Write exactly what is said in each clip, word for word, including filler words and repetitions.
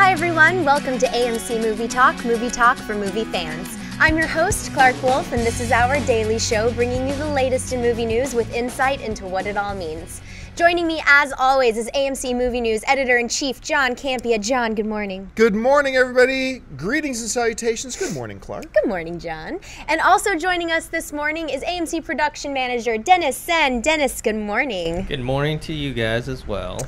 Hi everyone, welcome to A M C Movie Talk, movie talk for movie fans. I'm your host, Clarke Wolfe, and this is our daily show bringing you the latest in movie news with insight into what it all means. Joining me, as always, is A M C Movie News Editor-in-Chief, John Campea. John, good morning. Good morning, everybody. Greetings and salutations. Good morning, Clarke. Good morning, John. And also joining us this morning is A M C Production Manager, Dennis Sen. Dennis, good morning. Good morning to you guys as well.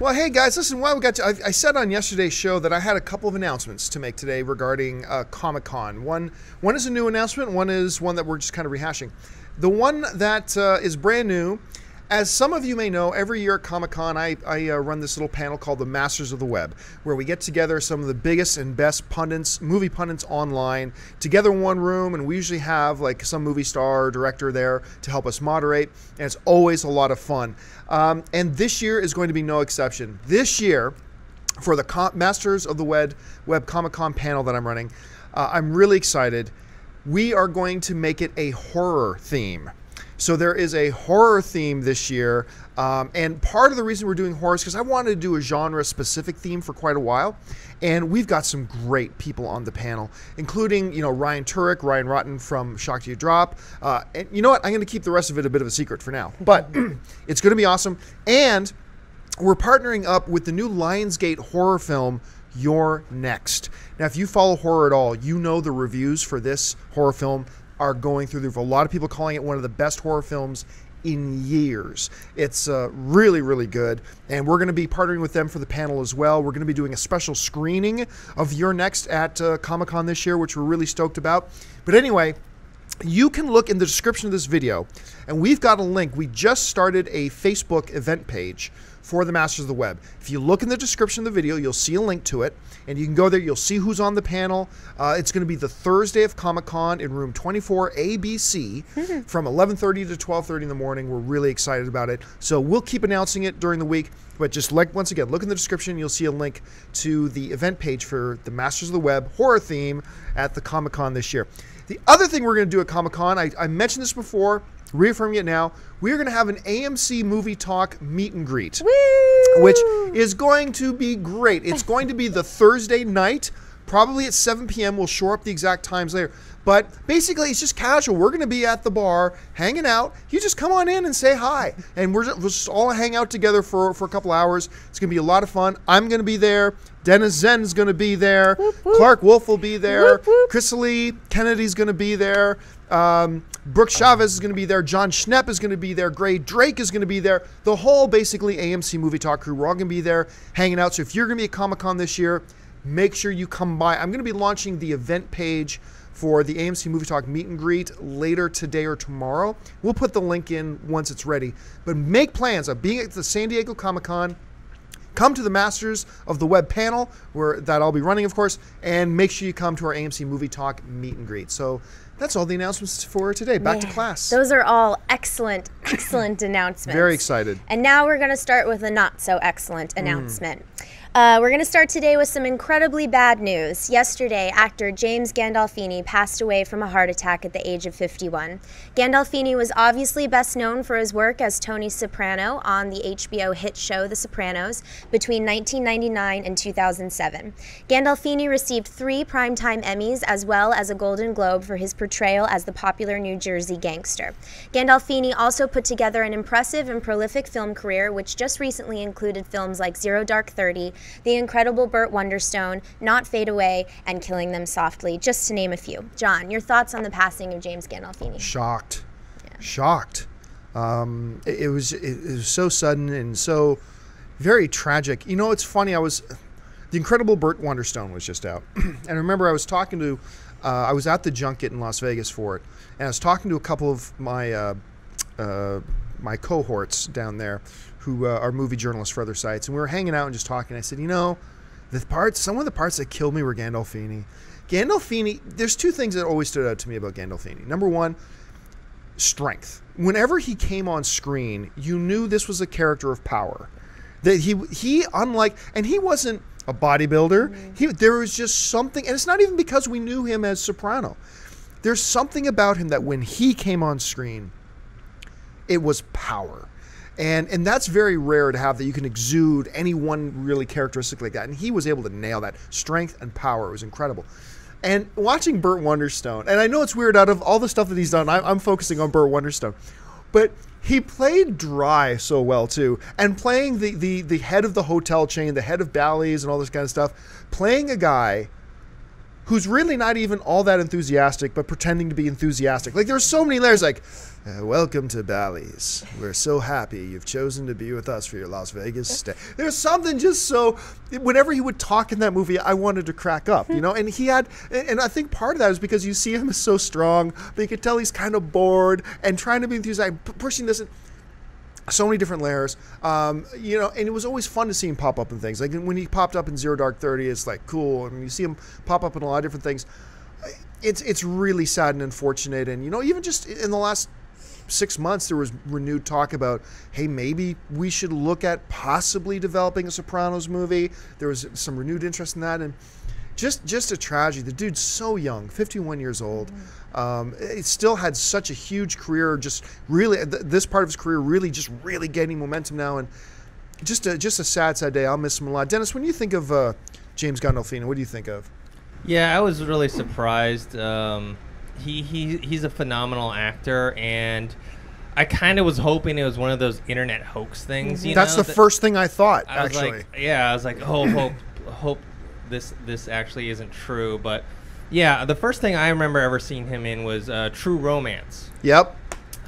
Well, hey, guys, listen, while we got to, I, I said on yesterday's show that I had a couple of announcements to make today regarding uh, Comic-Con. One, one is a new announcement. One is one that we're just kind of rehashing. The one that uh, is brand new. As some of you may know, every year at Comic-Con, I, I uh, run this little panel called the Masters of the Web, where we get together some of the biggest and best pundits, movie pundits online, together in one room, and we usually have like some movie star or director there to help us moderate, and it's always a lot of fun. Um, and this year is going to be no exception. This year, for the Com Masters of the Web, Web Comic-Con panel that I'm running, uh, I'm really excited. We are going to make it a horror theme. So there is a horror theme this year, um, and part of the reason we're doing horror is because I wanted to do a genre-specific theme for quite a while, and we've got some great people on the panel, including, you know, Ryan Turek, Ryan Rotten from Shock to You Drop, uh, and you know what? I'm going to keep the rest of it a bit of a secret for now, but it's going to be awesome, and we're partnering up with the new Lionsgate horror film, You're Next. Now, if you follow horror at all, you know the reviews for this horror film are going through the roof. A lot of people calling it one of the best horror films in years. It's uh, really, really good, and we're going to be partnering with them for the panel as well. We're going to be doing a special screening of You're Next at uh, Comic-Con this year, which we're really stoked about. But anyway, you can look in the description of this video, and we've got a link. We just started a Facebook event page for the Masters of the Web. If you look in the description of the video, you'll see a link to it, and you can go there, you'll see who's on the panel. Uh, it's gonna be the Thursday of Comic-Con in room twenty-four A B C from eleven thirty to twelve thirty in the morning. We're really excited about it. So we'll keep announcing it during the week, but just like, once again, look in the description, you'll see a link to the event page for the Masters of the Web horror theme at the Comic-Con this year. The other thing we're gonna do at Comic-Con, I, I mentioned this before, reaffirming it now, we're going to have an A M C Movie Talk meet and greet. Woo! Which is going to be great. It's going to be the Thursday night, probably at seven P M We'll shore up the exact times later. But basically, it's just casual. We're going to be at the bar, hanging out. You just come on in and say hi. And we're just, we'll just all hang out together for, for a couple hours. It's going to be a lot of fun. I'm going to be there. Dennis Zen's going to be there. Whoop, whoop. Clarke Wolfe will be there. Whoop, whoop. Chris Lee Kennedy's going to be there. Um, Brooke Chavez is going to be there. John Schnepp is going to be there. Gray Drake is going to be there. The whole, basically, A M C Movie Talk crew, we're all going to be there hanging out. So if you're going to be at Comic-Con this year, make sure you come by. I'm going to be launching the event page for the A M C Movie Talk meet and greet later today or tomorrow. We'll put the link in once it's ready. But make plans of being at the San Diego Comic-Con. Come to the Masters of the Web panel, where that I'll be running, of course, and make sure you come to our A M C Movie Talk meet and greet. So that's all the announcements for today. Back yeah, to class. Those are all excellent, excellent announcements. Very excited. And now we're going to start with a not-so-excellent announcement. Mm. Uh, we're going to start today with some incredibly bad news. Yesterday, actor James Gandolfini passed away from a heart attack at the age of fifty-one. Gandolfini was obviously best known for his work as Tony Soprano on the H B O hit show The Sopranos between nineteen ninety-nine and two thousand seven. Gandolfini received three Primetime Emmys as well as a Golden Globe for his portrayal as the popular New Jersey gangster. Gandolfini also put together an impressive and prolific film career, which just recently included films like Zero Dark Thirty, The Incredible Burt Wonderstone, Not Fade Away, and Killing Them Softly, just to name a few. John, your thoughts on the passing of James Gandolfini? Shocked. Yeah. Shocked. Um, it, it, was, it, it was so sudden and so very tragic. You know, it's funny. I was, The Incredible Burt Wonderstone was just out. And I remember I was talking to, uh, I was at the junket in Las Vegas for it. And I was talking to a couple of my, uh, uh, my cohorts down there who uh, are movie journalists for other sites, and we were hanging out and just talking. I said, you know, the parts, some of the parts that killed me were Gandolfini. Gandolfini, there's two things that always stood out to me about Gandolfini. Number one, strength. Whenever he came on screen, you knew this was a character of power. That he, he unlike, and he wasn't a bodybuilder. Mm-hmm. He, there was just something, and it's not even because we knew him as Soprano. There's something about him that when he came on screen, it was power. And and that's very rare to have, that you can exude any one really characteristic like that. And he was able to nail that. Strength and power was incredible. And watching Burt Wonderstone, and I know it's weird, out of all the stuff that he's done, I, I'm focusing on Burt Wonderstone. But he played dry so well, too. And playing the, the, the head of the hotel chain, the head of Bally's and all this kind of stuff, playing a guy who's really not even all that enthusiastic, but pretending to be enthusiastic. Like, there's so many layers, like, uh, welcome to Bally's. We're so happy you've chosen to be with us for your Las Vegas stay. There's something just so, whenever he would talk in that movie, I wanted to crack up, you know? And he had, and I think part of that is because you see him as so strong, but you could tell he's kind of bored and trying to be enthusiastic, pushing this, and so many different layers, um, you know, and it was always fun to see him pop up in things. Like when he popped up in Zero Dark Thirty, it's like cool, and you see him pop up in a lot of different things. It's it's really sad and unfortunate, and you know, even just in the last six months, there was renewed talk about, hey, maybe we should look at possibly developing a Sopranos movie. There was some renewed interest in that, and just just a tragedy. The dude's so young, fifty-one years old. Mm-hmm. Um, it still had such a huge career, just really, th this part of his career really just really gaining momentum now, and just a, just a sad, sad day. I'll miss him a lot. Dennis, when you think of uh, James Gandolfini, what do you think of? Yeah, I was really surprised. Um, he, he, he's a phenomenal actor, and I kind of was hoping it was one of those internet hoax things. You That's know? the that, first thing I thought, I actually. Like, yeah, I was like, oh, hope, hope this, this actually isn't true, but... Yeah, the first thing I remember ever seeing him in was uh, True Romance. Yep.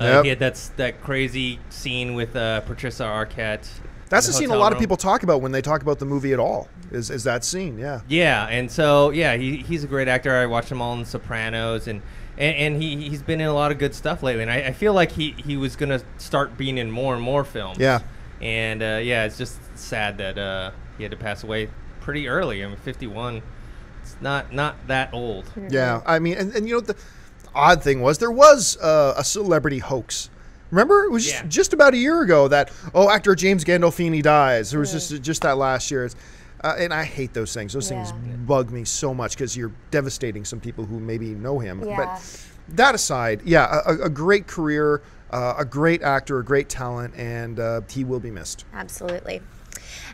Uh, yep. He had that, that crazy scene with uh, Patricia Arquette. That's the scene a lot room. of people talk about when they talk about the movie at all, is, is that scene, yeah. Yeah, and so, yeah, he, he's a great actor. I watched him all in Sopranos, and, and, and he, he's been in a lot of good stuff lately. And I, I feel like he, he was going to start being in more and more films. Yeah. And, uh, yeah, it's just sad that uh, he had to pass away pretty early. I mean, fifty-one. It's not not that old. Yeah, I mean, and, and you know, the odd thing was there was uh, a celebrity hoax. Remember, it was yeah. just, just about a year ago that, oh, actor James Gandolfini dies. There was yeah. just just that last year. It's, uh, and I hate those things. Those yeah. things bug me so much because you're devastating some people who maybe know him. Yeah. But that aside, yeah, a, a great career, uh, a great actor, a great talent, and uh, he will be missed. Absolutely.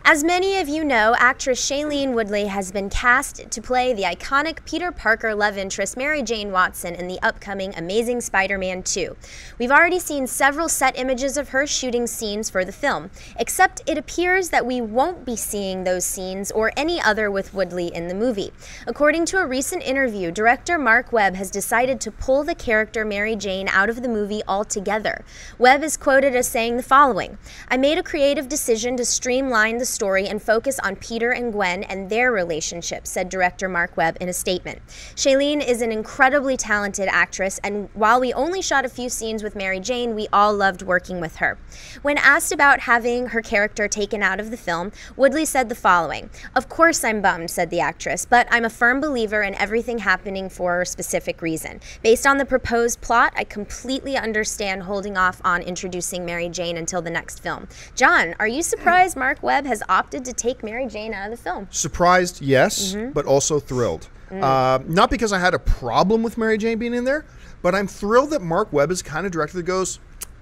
As many of you know, actress Shailene Woodley has been cast to play the iconic Peter Parker love interest Mary Jane Watson in the upcoming Amazing Spider-Man two. We've already seen several set images of her shooting scenes for the film, except it appears that we won't be seeing those scenes or any other with Woodley in the movie. According to a recent interview, director Marc Webb has decided to pull the character Mary Jane out of the movie altogether. Webb is quoted as saying the following, "I made a creative decision to streamline the story and focus on Peter and Gwen and their relationship," said director Marc Webb in a statement. Shailene is an incredibly talented actress, and while we only shot a few scenes with Mary Jane, we all loved working with her. When asked about having her character taken out of the film, Woodley said the following, "Of course I'm bummed," said the actress, "but I'm a firm believer in everything happening for a specific reason. Based on the proposed plot, I completely understand holding off on introducing Mary Jane until the next film." John, are you surprised Marc Webb has opted to take Mary Jane out of the film? Surprised, yes, mm-hmm. but also thrilled. Mm. Uh, not because I had a problem with Mary Jane being in there, but I'm thrilled that Marc Webb is kind of director that goes,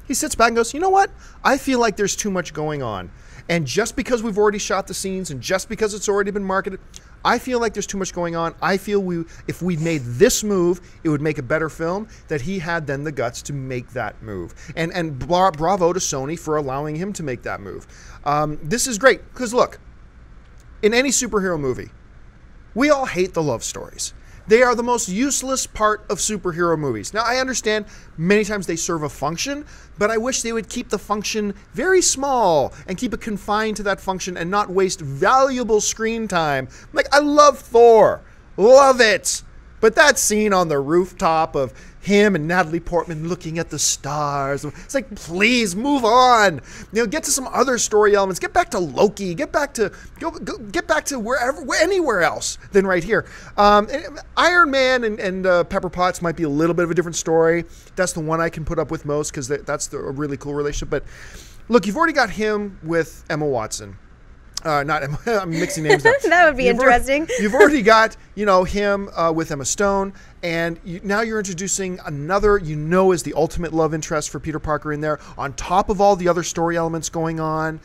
he sits back and goes, you know what? I feel like there's too much going on. And just because we've already shot the scenes and just because it's already been marketed, I feel like there's too much going on. I feel we, if we made this move, it would make a better film. That he had then the guts to make that move. And, and bra bravo to Sony for allowing him to make that move. Um, this is great, because look, in any superhero movie, we all hate the love stories. They are the most useless part of superhero movies. Now, I understand many times they serve a function, but I wish they would keep the function very small and keep it confined to that function and not waste valuable screen time. Like, I love Thor, love it. But that scene on the rooftop of him and Natalie Portman looking at the stars, it's like, please move on. You know, get to some other story elements. Get back to Loki. Get back to go, go, get back to wherever, anywhere else than right here. Um, Iron Man and, and uh, Pepper Potts might be a little bit of a different story. That's the one I can put up with most because that's the, a really cool relationship. But look, you've already got him with Emma Watson. Uh, not I'm mixing names now. That would be you've interesting. Already, you've already got, you know, him uh, with Emma Stone, and you, now you're introducing another, you know, is the ultimate love interest for Peter Parker in there, on top of all the other story elements going on.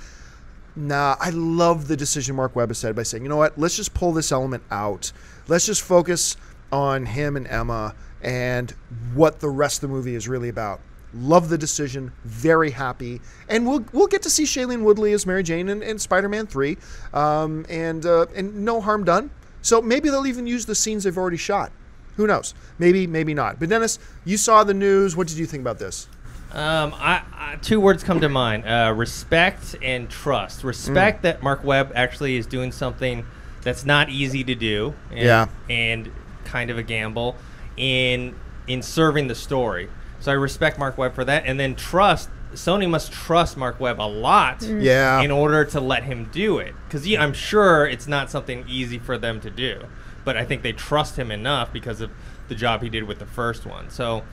Nah, I love the decision Marc Webb has said by saying, you know what, let's just pull this element out. Let's just focus on him and Emma and what the rest of the movie is really about. Love the decision, very happy, and we'll we'll get to see Shailene Woodley as Mary Jane in, in Spider-Man three, um, and uh, and no harm done. So maybe they'll even use the scenes they've already shot. Who knows? Maybe, maybe not. But Dennis, you saw the news. What did you think about this? Um, I, I, two words come to mind: uh, respect and trust. Respect mm. that Marc Webb actually is doing something that's not easy to do, and, yeah, and kind of a gamble in in serving the story. So I respect Marc Webb for that, and then trust. Sony must trust Marc Webb a lot, yeah, in order to let him do it, because yeah, I'm sure it's not something easy for them to do, but I think they trust him enough because of the job he did with the first one. So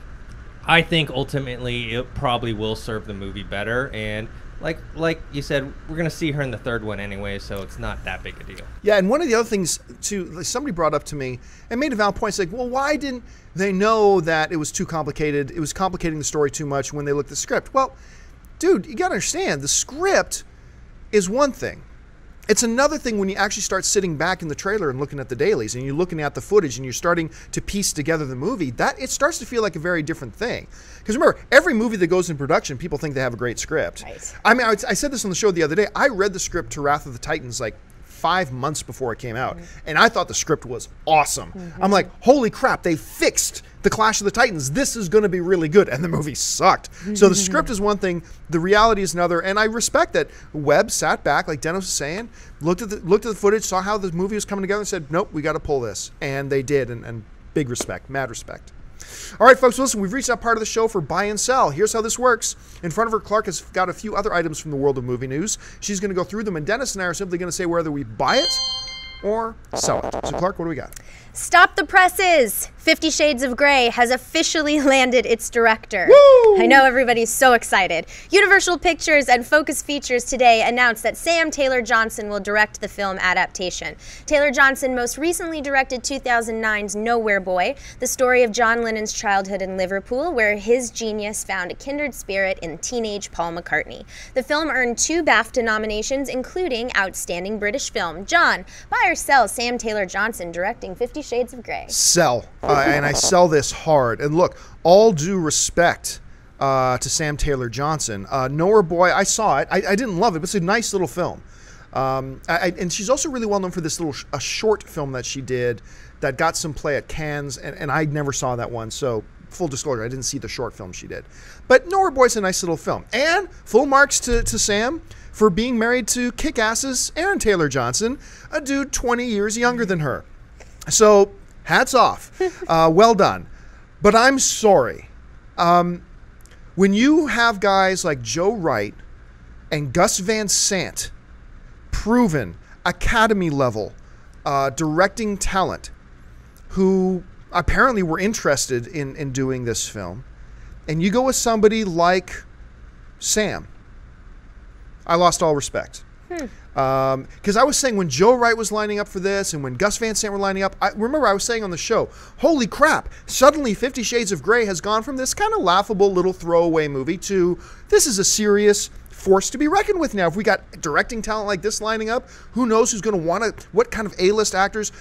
I think ultimately it probably will serve the movie better, and like like you said, we're gonna see her in the third one anyway, so it's not that big a deal. Yeah, and one of the other things too, somebody brought up to me and made a valid point, like, well, why didn't they know that it was too complicated? It was complicating the story too much when they looked at the script. Well, dude, you gotta understand, the script is one thing. It's another thing when you actually start sitting back in the trailer and looking at the dailies and you're looking at the footage and you're starting to piece together the movie, that it starts to feel like a very different thing. Because remember, every movie that goes in production, people think they have a great script. Right. I mean, I, I said this on the show the other day. I read the script to Wrath of the Titans like five months before it came out, mm-hmm, and I thought the script was awesome. Mm-hmm. I'm like, holy crap, they fixed The Clash of the Titans. This is going to be really good. And the movie sucked. So the script is one thing, the reality is another. And I respect that Webb sat back, like Dennis was saying, looked at the, looked at the footage, saw how the movie was coming together and said, nope, we got to pull this. And they did. And, and big respect, mad respect. All right, folks, listen, we've reached that part of the show for buy and sell. Here's how this works. In front of her, Clarke has got a few other items from the world of movie news. She's going to go through them. And Dennis and I are simply going to say whether we buy it or sell it. So Clarke, what do we got? Stop the presses! Fifty Shades of Grey has officially landed its director. Woo! I know everybody's so excited. Universal Pictures and Focus Features today announced that Sam Taylor-Johnson will direct the film adaptation. Taylor-Johnson most recently directed two thousand nine's Nowhere Boy, the story of John Lennon's childhood in Liverpool, where his genius found a kindred spirit in teenage Paul McCartney. The film earned two BAFTA nominations, including Outstanding British Film. John, buy or sell Sam Taylor-Johnson directing Fifty Shades of Grey? Sell. Uh, and I sell this hard. And look, all due respect uh, to Sam Taylor-Johnson. Uh, Nowhere Boy, I saw it. I, I didn't love it, but it's a nice little film. Um, I, I, and she's also really well known for this little sh a short film that she did that got some play at Cannes, and, and I never saw that one. So full disclosure, I didn't see the short film she did. But Nowhere Boy's a nice little film. And full marks to, to Sam for being married to kick-ass's Aaron Taylor-Johnson, a dude twenty years younger than her. So, hats off. Uh, well done. But I'm sorry. Um, when you have guys like Joe Wright and Gus Van Sant, proven Academy level uh, directing talent, who apparently were interested in, in doing this film, and you go with somebody like Sam, I lost all respect. Hmm. Because um, I was saying when Joe Wright was lining up for this and when Gus Van Sant were lining up, I remember I was saying on the show, holy crap, suddenly Fifty Shades of Grey has gone from this kind of laughable little throwaway movie to this is a serious force to be reckoned with now. If we got directing talent like this lining up, who knows who's going to want to, what kind of A-list actors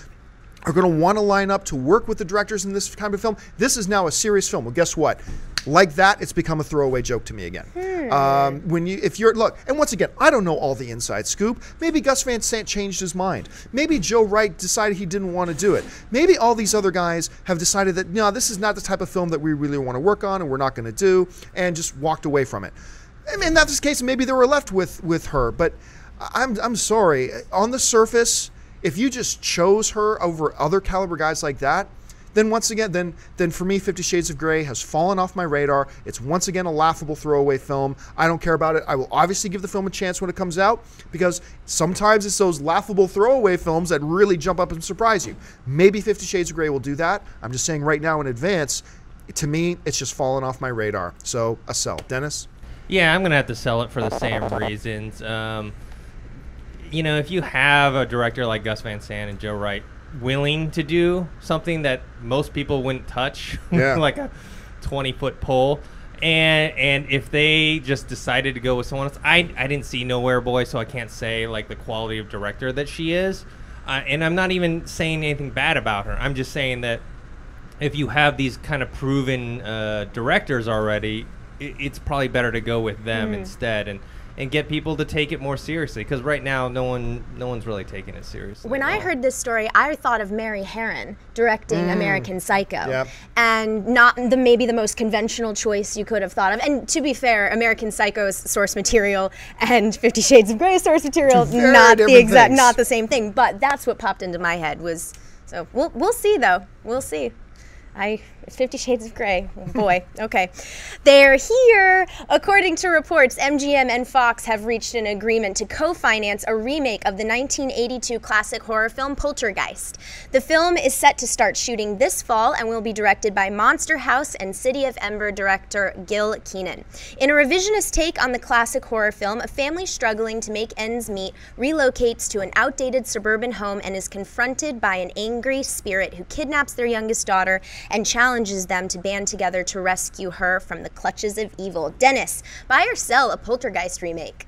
are going to want to line up to work with the directors in this kind of film. This is now a serious film. Well, guess what? Like that, it's become a throwaway joke to me again. Hmm. Um, when you, if you're, look, and once again, I don't know all the inside scoop. Maybe Gus Van Sant changed his mind. Maybe Joe Wright decided he didn't want to do it. Maybe all these other guys have decided that, no, this is not the type of film that we really want to work on and we're not going to do, and just walked away from it. And that's the case, maybe they were left with, with her, but I'm, I'm sorry. On the surface, if you just chose her over other caliber guys like that, then once again, then then for me, Fifty Shades of Grey has fallen off my radar. It's once again a laughable throwaway film. I don't care about it. I will obviously give the film a chance when it comes out, because sometimes it's those laughable throwaway films that really jump up and surprise you. Maybe Fifty Shades of Grey will do that. I'm just saying right now in advance, to me, it's just fallen off my radar. So a sell. Dennis? Yeah, I'm going to have to sell it for the same reasons. Um, you know, if you have a director like Gus Van Sant and Joe Wright willing to do something that most people wouldn't touch, yeah. like a twenty-foot pole, and and if they just decided to go with someone else, I, I didn't see Nowhere Boy, so I can't say, like, the quality of director that she is. Uh, and I'm not even saying anything bad about her. I'm just saying that if you have these kind of proven uh, directors already, it, it's probably better to go with them mm. instead. And And get people to take it more seriously, because right now no one, no one's really taking it seriously. When I heard this story, I thought of Mary Harron directing mm. American Psycho, yep. and not the maybe the most conventional choice you could have thought of. And to be fair, American Psycho's source material and Fifty Shades of Grey source material Very not the exact, things. not the same thing. But that's what popped into my head was. So we'll we'll see though, we'll see. I, Fifty Shades of Grey, oh boy, okay. They're here. According to reports, M G M and Fox have reached an agreement to co-finance a remake of the nineteen eighty-two classic horror film Poltergeist. The film is set to start shooting this fall and will be directed by Monster House and City of Ember director Gil Keenan. In a revisionist take on the classic horror film, a family struggling to make ends meet relocates to an outdated suburban home and is confronted by an angry spirit who kidnaps their youngest daughter and challenges them to band together to rescue her from the clutches of evil. Dennis, buy or sell a Poltergeist remake?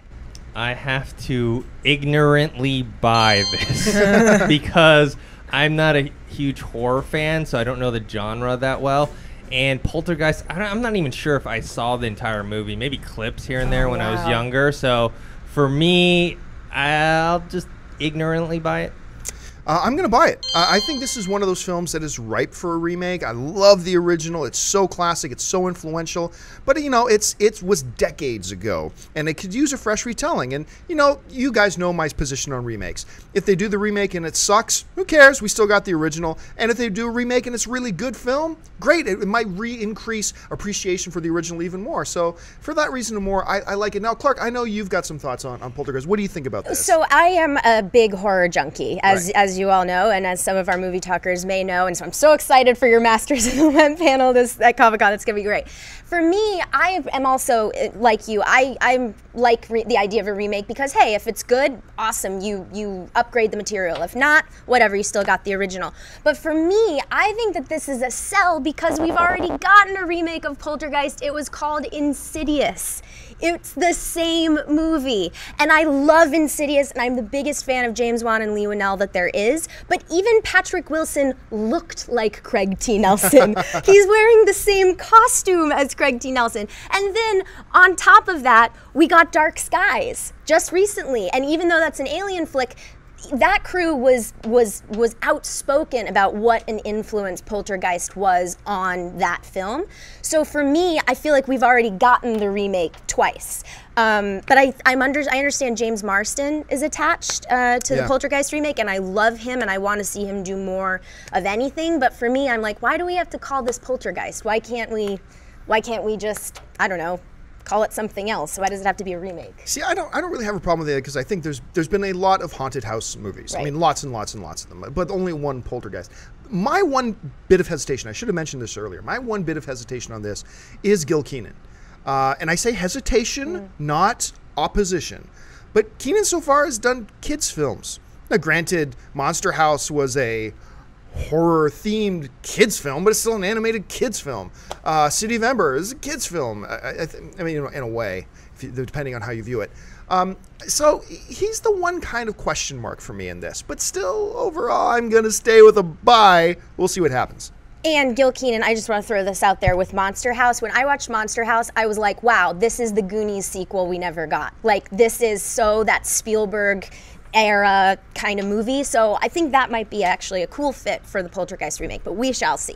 I have to ignorantly buy this because I'm not a huge horror fan, so I don't know the genre that well. And Poltergeist, I don't, I'm not even sure if I saw the entire movie, maybe clips here and there oh, when wow. I was younger. So for me, I'll just ignorantly buy it. Uh, I'm going to buy it. Uh, I think this is one of those films that is ripe for a remake. I love the original. It's so classic. It's so influential. But, you know, it's it was decades ago, and it could use a fresh retelling. And, you know, you guys know my position on remakes. If they do the remake and it sucks, who cares? We still got the original. And if they do a remake and it's really good film, great. It, it might re-increase appreciation for the original even more. So for that reason and more, I, I like it. Now, Clarke, I know you've got some thoughts on, on Poltergeist. What do you think about this? So I am a big horror junkie, as right. as As you all know, and as some of our movie talkers may know, and so I'm so excited for your Masters of the Web panel this at Comic-Con. It's gonna be great. For me, I am also like you. I I like re the idea of a remake because hey, if it's good, awesome. You you upgrade the material. If not, whatever. You still got the original. But for me, I think that this is a sell because we've already gotten a remake of Poltergeist. It was called Insidious. It's the same movie, and I love Insidious, and I'm the biggest fan of James Wan and Lee Whannell that there is, but even Patrick Wilson looked like Craig T. Nelson. He's wearing the same costume as Craig T. Nelson. And then, on top of that, we got Dark Skies just recently, and even though that's an alien flick, that crew was was was outspoken about what an influence Poltergeist was on that film. So for me, I feel like we've already gotten the remake twice. Um, but I I'm under I understand James Marsden is attached uh, to yeah. the Poltergeist remake, and I love him, and I want to see him do more of anything. But for me, I'm like, why do we have to call this Poltergeist? Why can't we? Why can't we just I don't know. Call it something else. Why does it have to be a remake? See, I don't, I don't really have a problem with it because I think there's, there's been a lot of haunted house movies. Right. I mean, lots and lots and lots of them, but only one Poltergeist. My one bit of hesitation, I should have mentioned this earlier. My one bit of hesitation on this is Gil Keenan, uh, and I say hesitation, mm. not opposition. But Keenan so far has done kids films. Now, granted, Monster House was a horror-themed kids film, but it's still an animated kids film. Uh, City of Ember is a kids film. I, I, I mean, in a way, if you, depending on how you view it. Um, so he's the one kind of question mark for me in this. But still, overall, I'm going to stay with a buy. We'll see what happens. And Gil Keenan, I just want to throw this out there with Monster House. When I watched Monster House, I was like, wow, this is the Goonies sequel we never got. Like, this is so that Spielberg era kind of movie, so I think that might be actually a cool fit for the Poltergeist remake, but we shall see.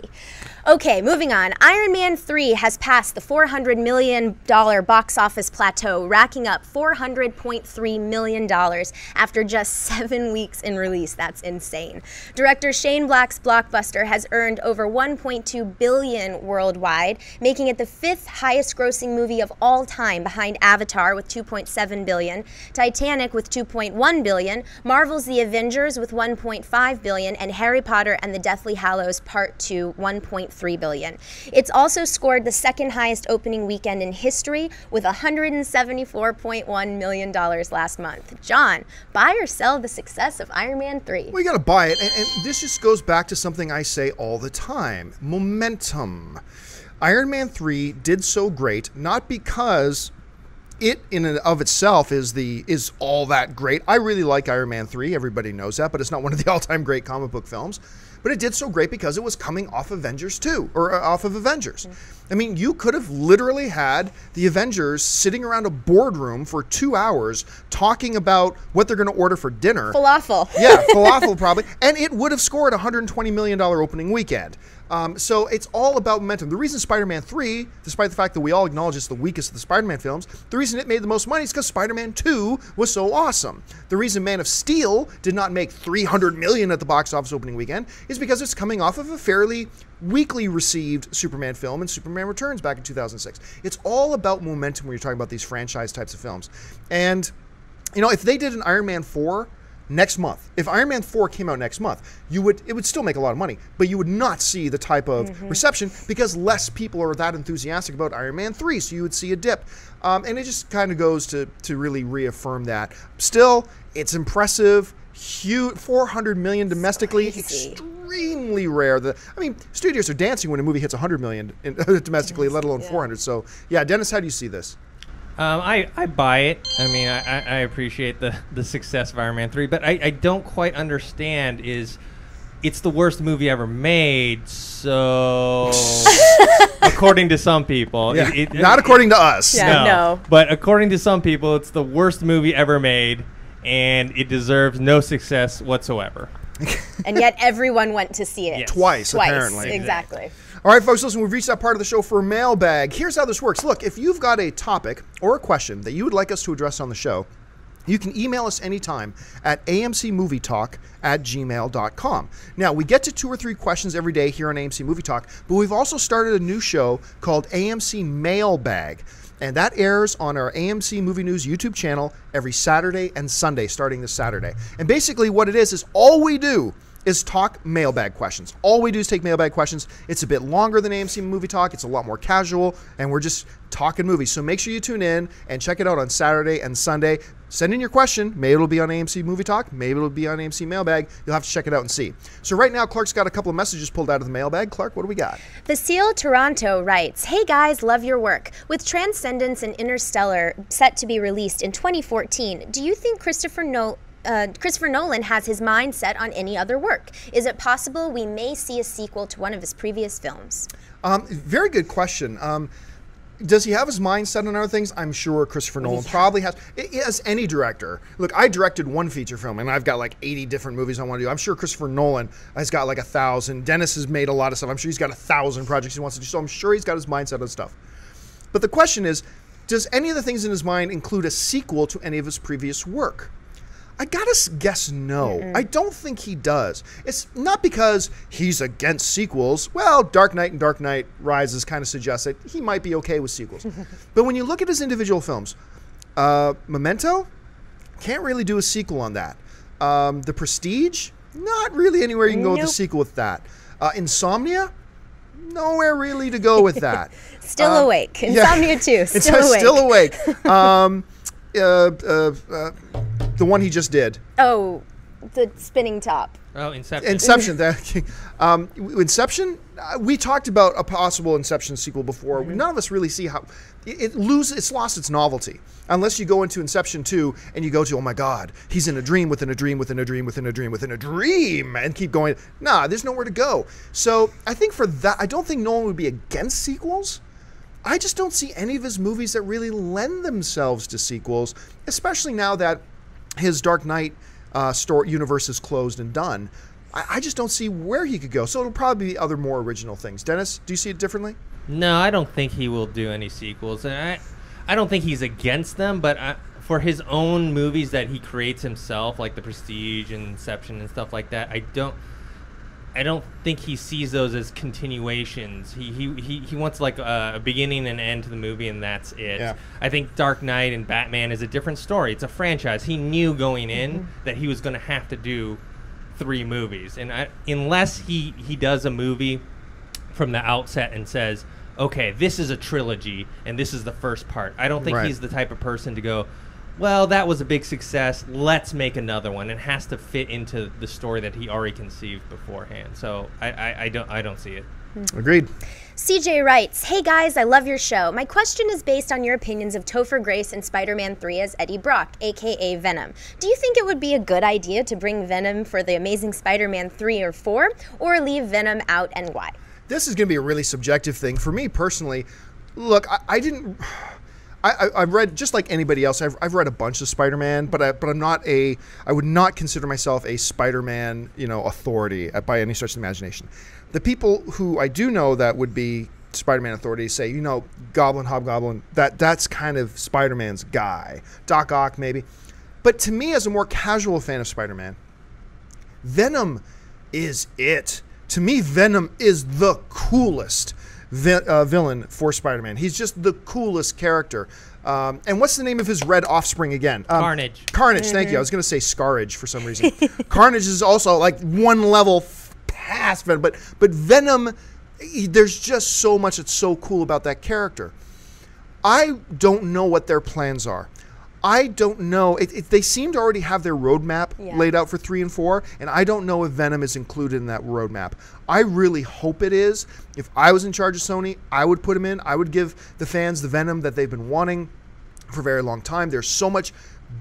Okay, moving on. Iron Man three has passed the four hundred million dollar box office plateau, racking up four hundred point three million dollars after just seven weeks in release. That's insane. Director Shane Black's blockbuster has earned over one point two billion dollars worldwide, making it the fifth highest grossing movie of all time behind Avatar with two point seven billion dollars, Titanic with two point one billion dollars, one point eight billion dollars, Marvel's The Avengers with one point five billion dollars, and Harry Potter and the Deathly Hallows Part two, one point three billion dollars. It's also scored the second highest opening weekend in history with one hundred seventy-four point one million dollars last month. John, buy or sell the success of Iron Man three? Well, you gotta buy it, and, and this just goes back to something I say all the time. Momentum. Iron Man three did so great, not because it in and of itself is the is all that great. I really like Iron Man three, everybody knows that, but it's not one of the all-time great comic book films. But it did so great because it was coming off Avengers two, or off of Avengers. Mm-hmm. I mean, you could have literally had the Avengers sitting around a boardroom for two hours talking about what they're going to order for dinner. Falafel. Yeah, falafel probably. And it would have scored a one hundred twenty million dollars opening weekend. Um, so it's all about momentum. The reason Spider-Man three, despite the fact that we all acknowledge it's the weakest of the Spider-Man films, the reason it made the most money is because Spider-Man two was so awesome. The reason Man of Steel did not make three hundred million dollars at the box office opening weekend is because it's coming off of a fairly weakly received Superman film and Superman Returns back in two thousand six. It's all about momentum when you're talking about these franchise types of films. And, you know, if they did an Iron Man four... next month, if Iron Man four came out next month, you would it would still make a lot of money, but you would not see the type of mm-hmm. reception because less people are that enthusiastic about Iron Man three, so you would see a dip. Um, and it just kind of goes to, to really reaffirm that. Still, it's impressive. Huge, four hundred million domestically, extremely rare. The, I mean, studios are dancing when a movie hits one hundred million in, domestically, let alone yeah. four hundred. So, yeah, Dennis, how do you see this? Um, I, I buy it. I mean, I, I appreciate the, the success of Iron Man three, but I, I don't quite understand is it's the worst movie ever made, so according to some people. Yeah. It, it, Not it, according it, to us. Yeah, no, no. But according to some people, it's the worst movie ever made, and it deserves no success whatsoever. And yet everyone went to see it. Yes. Twice, Twice, apparently. Exactly. All right, folks, listen, we've reached that part of the show for mailbag. Here's how this works. Look, if you've got a topic or a question that you would like us to address on the show, you can email us anytime at A M C Movie Talk at gmail dot com. Now, we get to two or three questions every day here on A M C Movie Talk, but we've also started a new show called A M C Mailbag. And that airs on our A M C Movie News YouTube channel every Saturday and Sunday, starting this Saturday. And basically what it is is all we do is talk mailbag questions. All we do is take mailbag questions. It's a bit longer than A M C Movie Talk. It's a lot more casual, and we're just talking movies. So make sure you tune in and check it out on Saturday and Sunday. Send in your question. Maybe it'll be on A M C Movie Talk. Maybe it'll be on A M C Mailbag. You'll have to check it out and see. So right now, Clark's got a couple of messages pulled out of the mailbag. Clark, what do we got? Vasile Toronto writes, "Hey guys, love your work. With Transcendence and Interstellar set to be released in twenty fourteen, do you think Christopher Nolan Uh, Christopher Nolan has his mind set on any other work? Is it possible we may see a sequel to one of his previous films?" Um, very good question. Um, does he have his mind set on other things? I'm sure Christopher Nolan yeah. probably has. As any director. Look, I directed one feature film, and I've got like eighty different movies I want to do. I'm sure Christopher Nolan has got like a thousand. Dennis has made a lot of stuff. I'm sure he's got a thousand projects he wants to do. So I'm sure he's got his mind set on stuff. But the question is, does any of the things in his mind include a sequel to any of his previous work? I gotta guess no. Mm-mm. I don't think he does. It's not because he's against sequels. Well, Dark Knight and Dark Knight Rises kind of suggests that he might be okay with sequels. But when you look at his individual films, uh, Memento, can't really do a sequel on that. Um, The Prestige, not really anywhere you can go nope. with a sequel with that. Uh, Insomnia, nowhere really to go with that. Still um, awake. Insomnia yeah. too. Still awake. Still awake. Um, uh, uh, uh, The one he just did. Oh, the spinning top. Oh, Inception. Inception. That, um, Inception, uh, we talked about a possible Inception sequel before. Mm-hmm. None of us really see how, it, it lose, it's lost its novelty. Unless you go into Inception two and you go to, oh my God, he's in a dream within a dream within a dream within a dream within a dream, and keep going, nah, there's nowhere to go. So I think for that, I don't think Nolan would be against sequels. I just don't see any of his movies that really lend themselves to sequels, especially now that his Dark Knight uh, story universe is closed and done. I, I just don't see where he could go. So it'll probably be other more original things. Dennis, do you see it differently? No, I don't think he will do any sequels. And I, I don't think he's against them, but I, for his own movies that he creates himself, like The Prestige and Inception and stuff like that, I don't... I don't think he sees those as continuations. He he, he, he wants like a, a beginning and end to the movie, and that's it. Yeah. I think Dark Knight and Batman is a different story. It's a franchise. He knew going in mm-hmm. that he was going to have to do three movies, and I, unless he he does a movie from the outset and says, okay, this is a trilogy, and this is the first part. I don't think right. he's the type of person to go, well, that was a big success, let's make another one. It has to fit into the story that he already conceived beforehand. So I, I, I don't I don't see it. Mm. Agreed. C J writes, hey guys, I love your show. My question is based on your opinions of Topher Grace in Spider-Man three as Eddie Brock, a k a. Venom. Do you think it would be a good idea to bring Venom for the Amazing Spider-Man three or four, or leave Venom out, and why? This is going to be a really subjective thing. For me personally, look, I, I didn't... I, I've read, just like anybody else, I've, I've read a bunch of Spider-Man, but, I, but I'm not a, I would not consider myself a Spider-Man, you know, authority by any stretch of the imagination. The people who I do know that would be Spider-Man authorities say, you know, Goblin, Hobgoblin, that, that's kind of Spider-Man's guy. Doc Ock, maybe. But to me, as a more casual fan of Spider-Man, Venom is it. To me, Venom is the coolest Vi uh, villain for Spider-Man. He's just the coolest character. Um, and what's the name of his red offspring again? Um, Carnage. Carnage, mm-hmm. thank you. I was going to say Scarrage for some reason. Carnage is also like one level past Venom. But, but Venom, he, there's just so much that's so cool about that character. I don't know what their plans are. I don't know. It, it, they seem to already have their roadmap yeah. laid out for three and four, and I don't know if Venom is included in that roadmap. I really hope it is. If I was in charge of Sony, I would put him in. I would give the fans the Venom that they've been wanting for a very long time. There's so much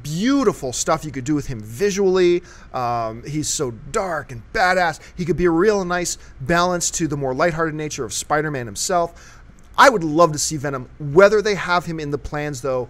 beautiful stuff you could do with him visually. Um, he's so dark and badass. He could be a real nice balance to the more lighthearted nature of Spider-Man himself. I would love to see Venom. Whether they have him in the plans, though,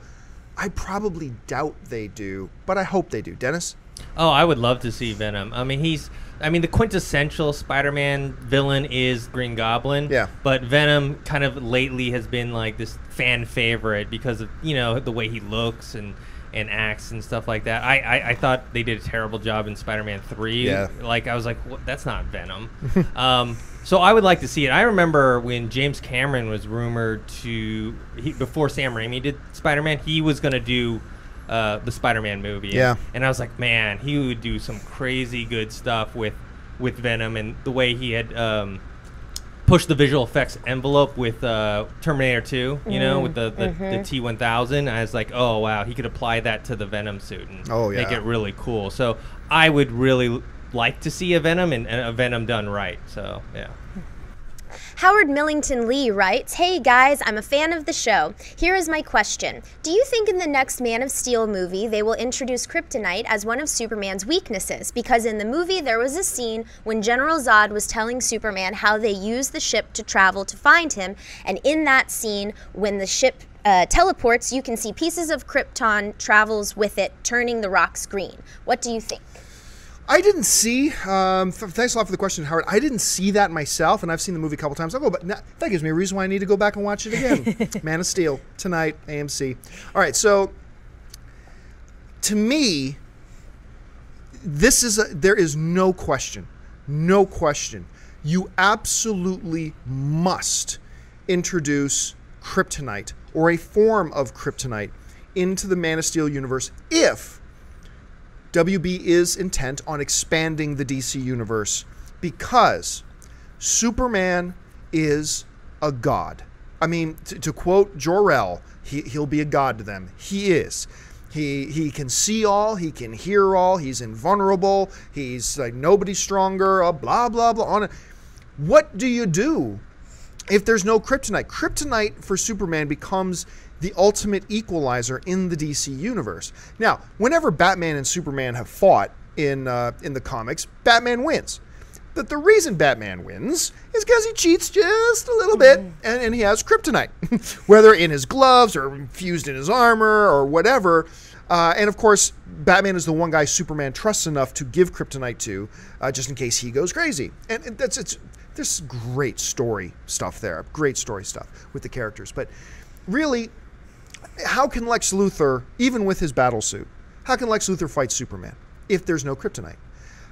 I probably doubt they do, but I hope they do. Dennis? Oh, I would love to see Venom. I mean, he's, I mean, the quintessential Spider-Man villain is Green Goblin. Yeah. But Venom kind of lately has been like this fan favorite because of, you know, the way he looks and, and acts and stuff like that. I, I, I thought they did a terrible job in Spider-Man three. Yeah. Like, I was like, what? That's not Venom. um, so I would like to see it. I remember when James Cameron was rumored to, he, before Sam Raimi did Spider-Man, he was going to do uh, the Spider-Man movie. Yeah. And, and I was like, man, he would do some crazy good stuff with, with Venom, and the way he had um, pushed the visual effects envelope with uh, Terminator two, you mm, know, with the, the, mm-hmm. the T one thousand. I was like, oh, wow, he could apply that to the Venom suit and oh, yeah. make it really cool. So I would really like to see a Venom, and, and a Venom done right. So, yeah. Howard Millington Lee writes, hey guys, I'm a fan of the show. Here is my question. Do you think in the next Man of Steel movie they will introduce kryptonite as one of Superman's weaknesses? Because in the movie there was a scene when General Zod was telling Superman how they used the ship to travel to find him, and in that scene when the ship uh, teleports, you can see pieces of Krypton travels with it, turning the rocks green. What do you think? I didn't see, um, thanks a lot for the question, Howard. I didn't see that myself, and I've seen the movie a couple times. I'll go, but that gives me a reason why I need to go back and watch it again. Man of Steel, tonight, A M C. All right, so to me, this is a, there is no question, no question. You absolutely must introduce kryptonite or a form of kryptonite into the Man of Steel universe if W B is intent on expanding the D C universe, because Superman is a god. I mean, to, to quote Jor-El, he, he'll be a god to them. He is. He, he can see all, he can hear all, he's invulnerable, he's like nobody's stronger, uh, blah, blah, blah. On. What do you do if there's no kryptonite? Kryptonite for Superman becomes the ultimate equalizer in the D C universe. Now, whenever Batman and Superman have fought in uh, in the comics, Batman wins. But the reason Batman wins is because he cheats just a little bit, and, and he has kryptonite, whether in his gloves or infused in his armor or whatever. Uh, and of course, Batman is the one guy Superman trusts enough to give kryptonite to, uh, just in case he goes crazy. And, and that's it's there's great story stuff there, great story stuff with the characters, but really. How can Lex Luthor, even with his battle suit, how can Lex Luthor fight Superman if there's no kryptonite?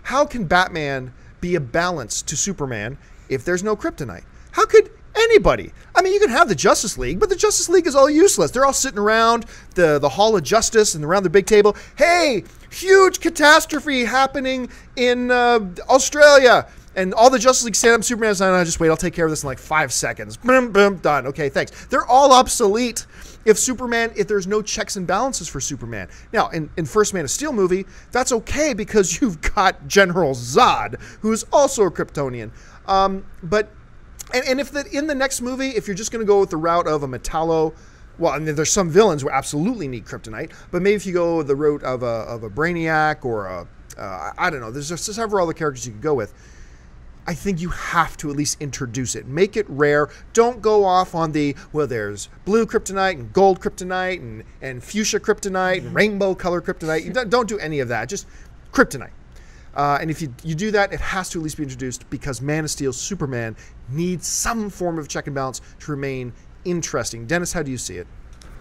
How can Batman be a balance to Superman if there's no kryptonite? How could anybody? I mean, you can have the Justice League, but the Justice League is all useless. They're all sitting around the, the Hall of Justice and around the big table. Hey, huge catastrophe happening in uh, Australia. And all the Justice League stand up, Superman's like, no, just wait, I'll take care of this in like five seconds. Boom, boom, done. Okay, thanks. They're all obsolete if Superman, if there's no checks and balances for Superman. Now, in, in first Man of Steel movie, that's okay because you've got General Zod, who is also a Kryptonian. Um, but, and, and if the, in the next movie, if you're just going to go with the route of a Metallo, well, I mean, there's some villains who absolutely need kryptonite, but maybe if you go the route of a, of a Brainiac or a, uh, I don't know, there's just several other characters you can go with. I think you have to at least introduce it. Make it rare. Don't go off on the, well, there's blue kryptonite and gold kryptonite and, and fuchsia kryptonite and rainbow color kryptonite. You don't, don't do any of that. Just kryptonite. Uh, and if you, you do that, it has to at least be introduced because Man of Steel, Superman needs some form of check and balance to remain interesting. Dennis, how do you see it?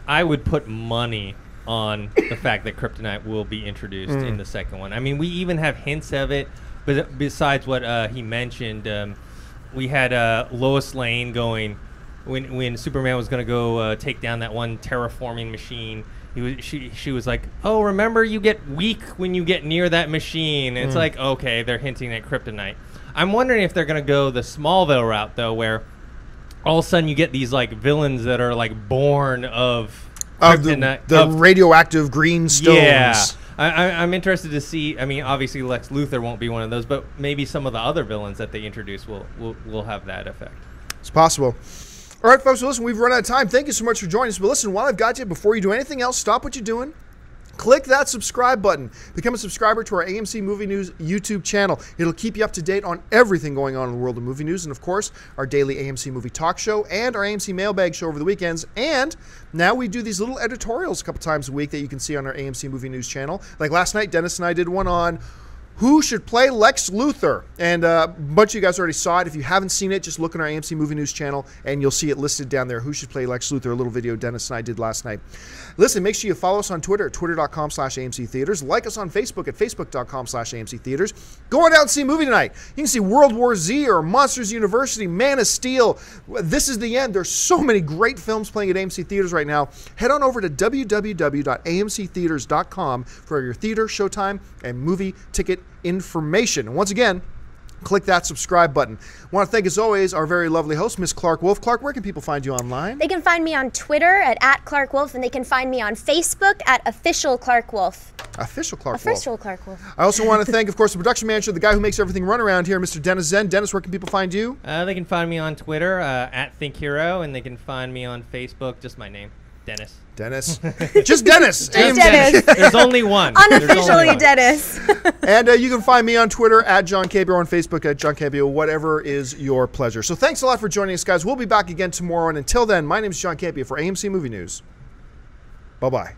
I would put money on the fact that kryptonite will be introduced mm. in the second one. I mean, we even have hints of it. But besides what uh, he mentioned, um, we had uh, Lois Lane going when when Superman was going to go uh, take down that one terraforming machine. He was she she was like, "Oh, remember you get weak when you get near that machine." And mm. it's like, okay, they're hinting at kryptonite. I'm wondering if they're going to go the Smallville route though, where all of a sudden you get these like villains that are like born of of the, the of, radioactive green stones. Yeah. I, I'm interested to see. I mean, obviously Lex Luthor won't be one of those, but maybe some of the other villains that they introduce will will, will have that effect. It's possible. All right, folks. So listen, we've run out of time. Thank you so much for joining us. But listen, while I've got you, before you do anything else, stop what you're doing. Click that subscribe button. Become a subscriber to our A M C Movie News YouTube channel. It'll keep you up to date on everything going on in the world of movie news and, of course, our daily A M C Movie Talk Show and our A M C Mailbag Show over the weekends. And now we do these little editorials a couple times a week that you can see on our A M C Movie News channel. Like last night, Dennis and I did one on who should play Lex Luthor. And uh, a bunch of you guys already saw it. If you haven't seen it, just look on our A M C Movie News channel, and you'll see it listed down there. Who should play Lex Luthor? A little video Dennis and I did last night. Listen, make sure you follow us on Twitter at twitter dot com slash A M C Theaters. Like us on Facebook at facebook dot com slash A M C Theaters. Go on out and see a movie tonight. You can see World War Z or Monsters University, Man of Steel. This Is the End. There's so many great films playing at A M C Theaters right now. Head on over to w w w dot A M C theaters dot com for your theater, showtime, and movie ticket information. And once again, click that subscribe button. I want to thank, as always, our very lovely host, Miss Clarke Wolfe. Clarke, where can people find you online? They can find me on Twitter at, at Clarke Wolfe, and they can find me on Facebook at Official Clarke Wolfe. Official Clarke Official Wolfe. Official Clarke Wolfe. I also want to thank, of course, the production manager, the guy who makes everything run around here, Mister Dennis Sen. Dennis, where can people find you? Uh, they can find me on Twitter uh, at ThinkHero, and they can find me on Facebook, just my name, Dennis. Dennis. Just Dennis. Just Dennis. Dennis. There's only one. Unofficially only Dennis. One. And uh, you can find me on Twitter at John Campea or on Facebook at John Campea, whatever is your pleasure. So thanks a lot for joining us, guys. We'll be back again tomorrow. And until then, my name is John Campea for A M C Movie News. Bye-bye.